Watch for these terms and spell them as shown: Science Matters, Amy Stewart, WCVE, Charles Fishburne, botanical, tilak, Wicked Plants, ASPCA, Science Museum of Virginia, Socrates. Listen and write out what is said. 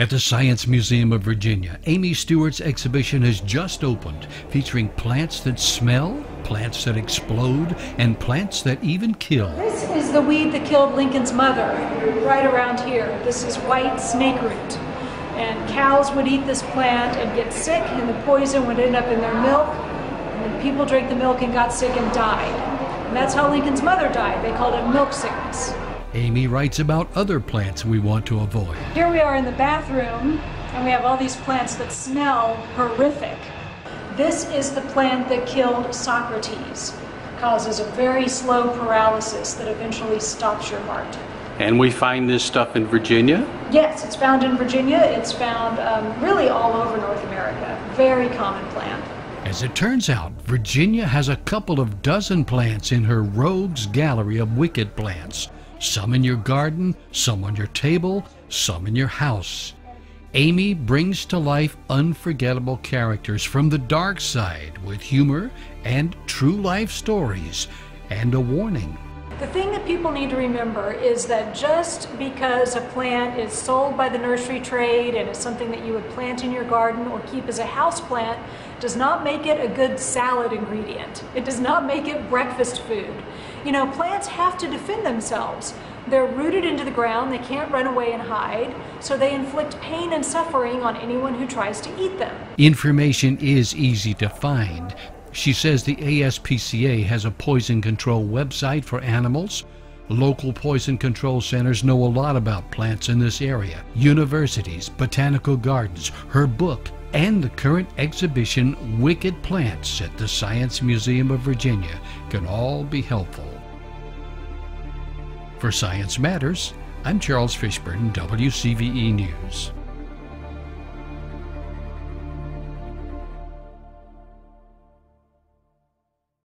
At the Science Museum of Virginia, Amy Stewart's exhibition has just opened, featuring plants that smell, plants that explode, and plants that even kill. This is the weed that killed Lincoln's mother, right around here. This is white snakeroot. And cows would eat this plant and get sick, and the poison would end up in their milk. And then people drank the milk and got sick and died. And that's how Lincoln's mother died. They called it milk sickness. Amy writes about other plants we want to avoid. Here we are in the bathroom, and we have all these plants that smell horrific. This is the plant that killed Socrates. It causes a very slow paralysis that eventually stops your heart. And we find this stuff in Virginia? Yes, it's found in Virginia. It's found really all over North America. Very common plant. As it turns out, Virginia has a couple of dozen plants in her rogues gallery of wicked plants. Some in your garden, some on your table, some in your house. Amy brings to life unforgettable characters from the dark side with humor and true life stories and a warning. The thing that people need to remember is that just because a plant is sold by the nursery trade and is something that you would plant in your garden or keep as a house plant does not make it a good salad ingredient. It does not make it breakfast food. You know, plants have to defend themselves. They're rooted into the ground, they can't run away and hide, so they inflict pain and suffering on anyone who tries to eat them. Information is easy to find. She says the ASPCA has a poison control website for animals. Local poison control centers know a lot about plants in this area. Universities, botanical gardens, her book, and the current exhibition, Wicked Plants, at the Science Museum of Virginia, can all be helpful. For Science Matters, I'm Charles Fishburne, WCVE News.